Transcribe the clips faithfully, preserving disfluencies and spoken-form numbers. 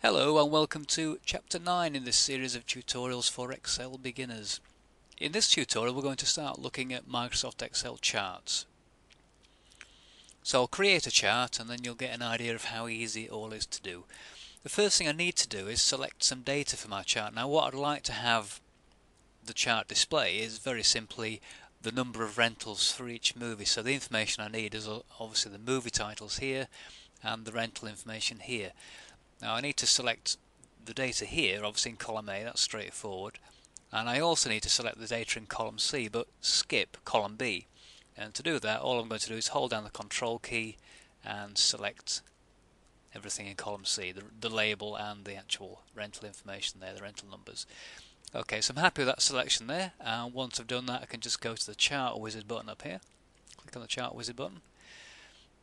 Hello and welcome to chapter nine in this series of tutorials for Excel beginners. In this tutorial we're going to start looking at Microsoft Excel charts. So I'll create a chart and then you'll get an idea of how easy it all is to do. The first thing I need to do is select some data for my chart. Now what I'd like to have the chart display is very simply the number of rentals for each movie. So the information I need is obviously the movie titles here and the rental information here. Now I need to select the data here, obviously in column A, that's straightforward, and I also need to select the data in column C but skip column B. And to do that, all I'm going to do is hold down the control key and select everything in column C, the, the label and the actual rental information there, the rental numbers. Okay, so I'm happy with that selection there, and once I've done that I can just go to the chart wizard button up here, click on the chart wizard button,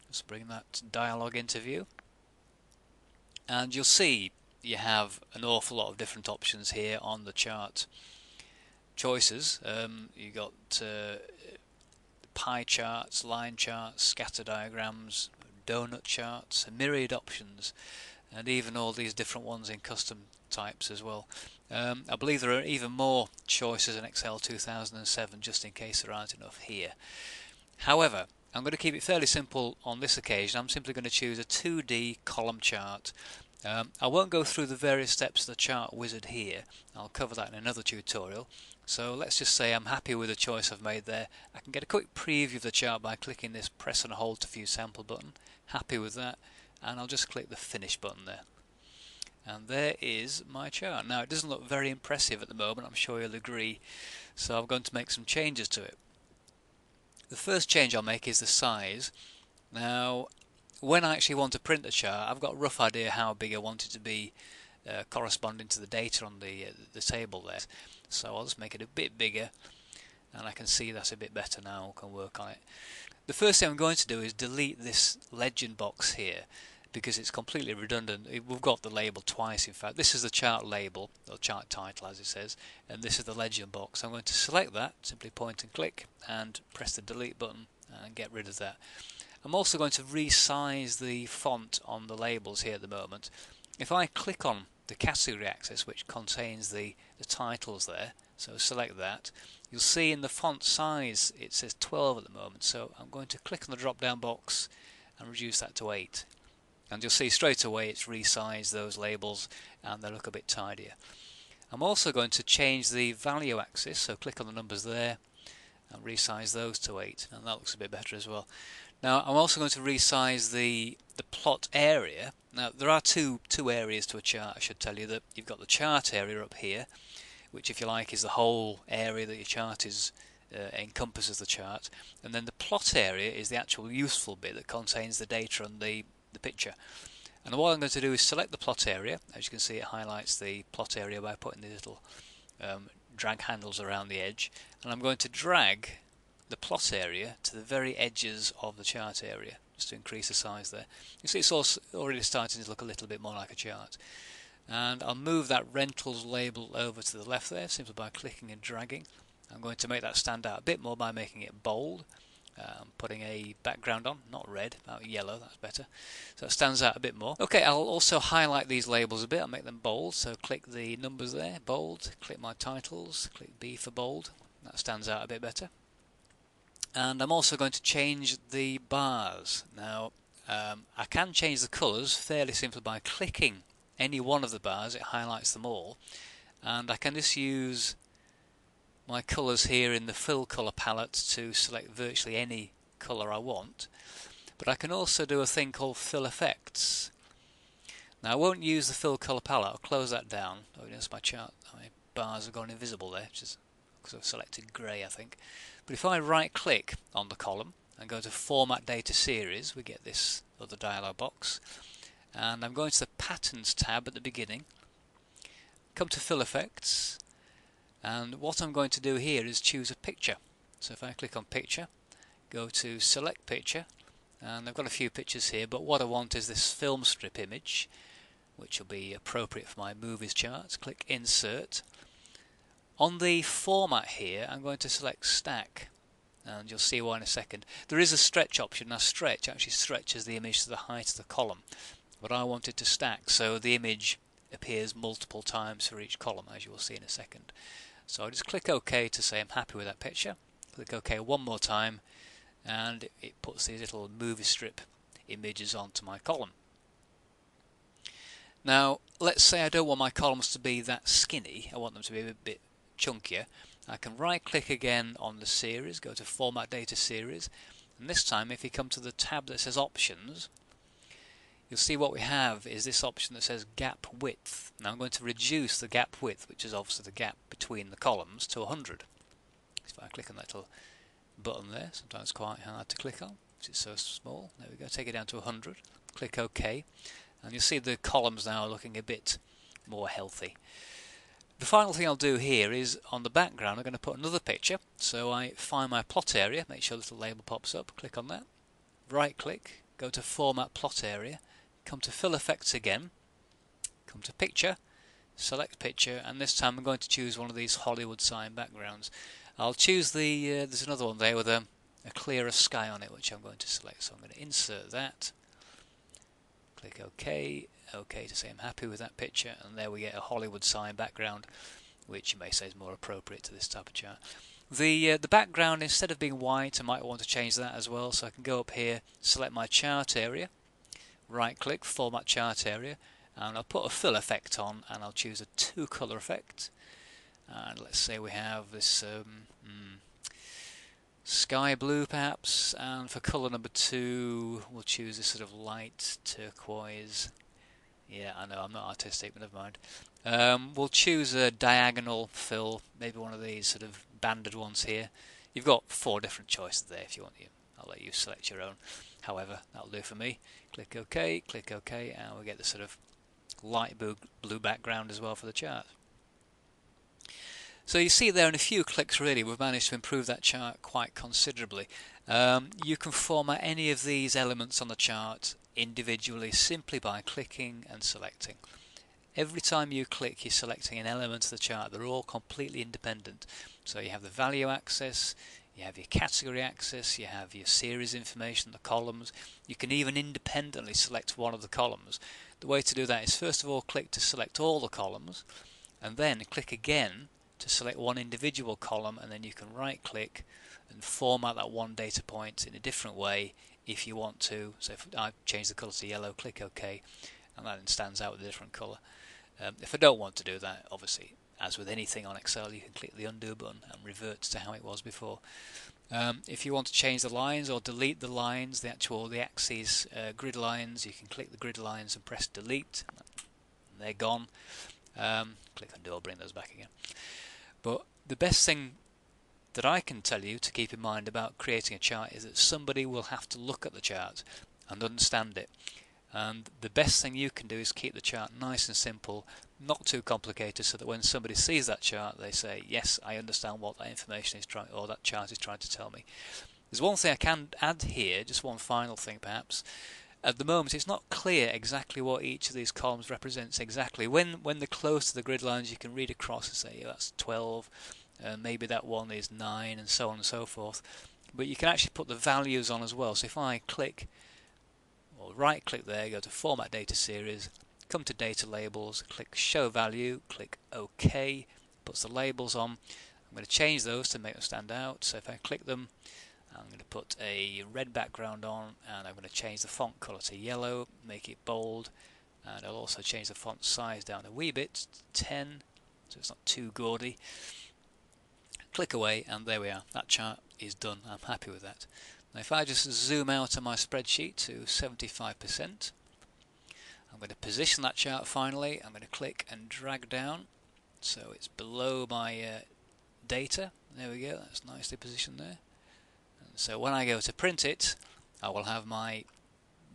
just bring that dialog into view. And you'll see you have an awful lot of different options here on the chart choices. Um, you've got uh, pie charts, line charts, scatter diagrams, donut charts, myriad options, and even all these different ones in custom types as well. Um, I believe there are even more choices in Excel two thousand seven, just in case there aren't enough here. However, I'm going to keep it fairly simple on this occasion. I'm simply going to choose a two D column chart. Um, I won't go through the various steps of the chart wizard here. I'll cover that in another tutorial. So let's just say I'm happy with the choice I've made there. I can get a quick preview of the chart by clicking this press and hold to view sample button. Happy with that. And I'll just click the finish button there. And there is my chart. Now it doesn't look very impressive at the moment, I'm sure you'll agree. So I'm going to make some changes to it. The first change I'll make is the size. Now when I actually want to print the chart, I've got a rough idea how big I want it to be uh, corresponding to the data on the, uh, the table there. So I'll just make it a bit bigger, and I can see that's a bit better now, I can work on it. The first thing I'm going to do is delete this legend box here because it's completely redundant. We've got the label twice in fact. This is the chart label, or chart title as it says, and this is the legend box. I'm going to select that, simply point and click and press the delete button and get rid of that. I'm also going to resize the font on the labels here at the moment. If I click on the category axis which contains the, the titles there, so select that, you'll see in the font size it says twelve at the moment, so I'm going to click on the drop down box and reduce that to eight. And you'll see straight away it's resized those labels and they look a bit tidier. I'm also going to change the value axis, so click on the numbers there and resize those to eight, and that looks a bit better as well. Now I'm also going to resize the the plot area. Now there are two two areas to a chart, I should tell you. That you've got the chart area up here, which if you like is the whole area that your chart is Uh, encompasses the chart, and then the plot area is the actual useful bit that contains the data and the the picture. And what I'm going to do is select the plot area. As you can see, it highlights the plot area by putting the little um, drag handles around the edge, and I'm going to drag the plot area to the very edges of the chart area just to increase the size there. You see it's also already starting to look a little bit more like a chart. And I'll move that rentals label over to the left there simply by clicking and dragging. I'm going to make that stand out a bit more by making it bold. Um, putting a background on, not red, but yellow, that's better. So it stands out a bit more. Okay, I'll also highlight these labels a bit, I'll make them bold. So click the numbers there, bold, click my titles, click B for bold. That stands out a bit better. And I'm also going to change the bars. Now, um, I can change the colours fairly simply by clicking any one of the bars, it highlights them all. And I can just use my colours here in the fill colour palette to select virtually any colour I want, but I can also do a thing called fill effects. Now I won't use the fill colour palette, I'll close that down. Oh, notice my chart, my bars have gone invisible there, which is because I've selected grey I think. But if I right click on the column and go to Format Data Series, we get this other dialog box, and I'm going to the Patterns tab at the beginning, come to Fill Effects. And what I'm going to do here is choose a picture. So if I click on picture, go to select picture, and I've got a few pictures here, but what I want is this film strip image, which will be appropriate for my movies charts. Click insert. On the format here I'm going to select stack, and you'll see why in a second. There is a stretch option. Now stretch actually stretches the image to the height of the column, but I want it to stack, so the image appears multiple times for each column, as you will see in a second. So I'll just click OK to say I'm happy with that picture. Click OK one more time, and it puts these little movie strip images onto my column. Now, let's say I don't want my columns to be that skinny, I want them to be a bit chunkier. I can right click again on the series, go to Format Data Series, and this time if you come to the tab that says Options, you'll see what we have is this option that says Gap Width. Now I'm going to reduce the gap width, which is obviously the gap between the columns, to one hundred. So if I click on that little button there, sometimes quite hard to click on because it's so small. There we go, take it down to one hundred, click OK. And you'll see the columns now are looking a bit more healthy. The final thing I'll do here is on the background I'm going to put another picture. So I find my plot area, make sure the little label pops up, click on that, right click, go to Format Plot Area, come to Fill Effects again, come to Picture, select Picture, and this time I'm going to choose one of these Hollywood sign backgrounds. I'll choose the, uh, there's another one there with a, a clearer sky on it which I'm going to select, so I'm going to insert that. Click OK, OK to say I'm happy with that picture, and there we get a Hollywood sign background, which you may say is more appropriate to this type of chart. The, uh, the background, instead of being white, I might want to change that as well, so I can go up here, select my chart area, right click, Format Chart Area, and I'll put a fill effect on, and I'll choose a two colour effect, and let's say we have this um, mm, sky blue perhaps, and for colour number two we'll choose this sort of light turquoise. Yeah, I know I'm not artistic, but never mind. Um, we'll choose a diagonal fill, maybe one of these sort of banded ones here. You've got four different choices there if you want to. I'll let you select your own, however, that'll do for me. Click OK, click OK, and we'll get the sort of light blue background as well for the chart. So you see there in a few clicks really we've managed to improve that chart quite considerably. Um, you can format any of these elements on the chart individually simply by clicking and selecting. Every time you click you're selecting an element of the chart. They're all completely independent. So you have the value axis, you have your category axis, you have your series information, the columns. You can even independently select one of the columns. The way to do that is first of all click to select all the columns and then click again to select one individual column, and then you can right click and format that one data point in a different way if you want to. So if I change the colour to yellow, click OK, and that then stands out with a different colour. Um, if I don't want to do that, obviously as with anything on Excel you can click the undo button and revert to how it was before. Um, if you want to change the lines or delete the lines, the actual the axes, uh, grid lines, you can click the grid lines and press delete and they're gone. Um, click undo, I'll bring those back again. But the best thing that I can tell you to keep in mind about creating a chart is that somebody will have to look at the chart and understand it. And the best thing you can do is keep the chart nice and simple, not too complicated, so that when somebody sees that chart they say, yes, I understand what that information is trying, or that chart is trying to tell me. There's one thing I can add here, just one final thing perhaps. At the moment it's not clear exactly what each of these columns represents exactly. When when they're close to the grid lines you can read across and say, yeah, that's twelve, uh, maybe that one is nine, and so on and so forth. But you can actually put the values on as well. So if I click, or right click there, go to Format Data Series, come to Data Labels, click Show Value, click OK, puts the labels on. I'm going to change those to make them stand out, so if I click them, I'm going to put a red background on, and I'm going to change the font colour to yellow, make it bold, and I'll also change the font size down a wee bit to ten, so it's not too gaudy. Click away, and there we are. That chart is done. I'm happy with that. Now if I just zoom out on my spreadsheet to seventy-five percent, I'm going to position that chart finally. I'm going to click and drag down, so it's below my uh, data. There we go. That's nicely positioned there. So when I go to print it, I will have my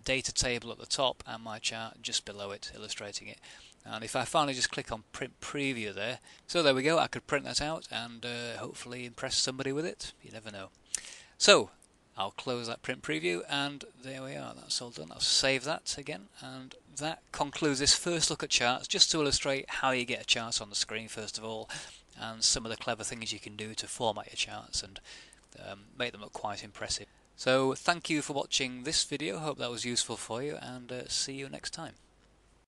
data table at the top and my chart just below it, illustrating it. And if I finally just click on Print Preview there, so there we go, I could print that out and uh, hopefully impress somebody with it. You never know. So I'll close that Print Preview, and there we are, that's all done. I'll save that again, and that concludes this first look at charts, just to illustrate how you get a chart on the screen first of all, and some of the clever things you can do to format your charts and Um, make them look quite impressive. So thank you for watching this video, hope that was useful for you, and uh, see you next time.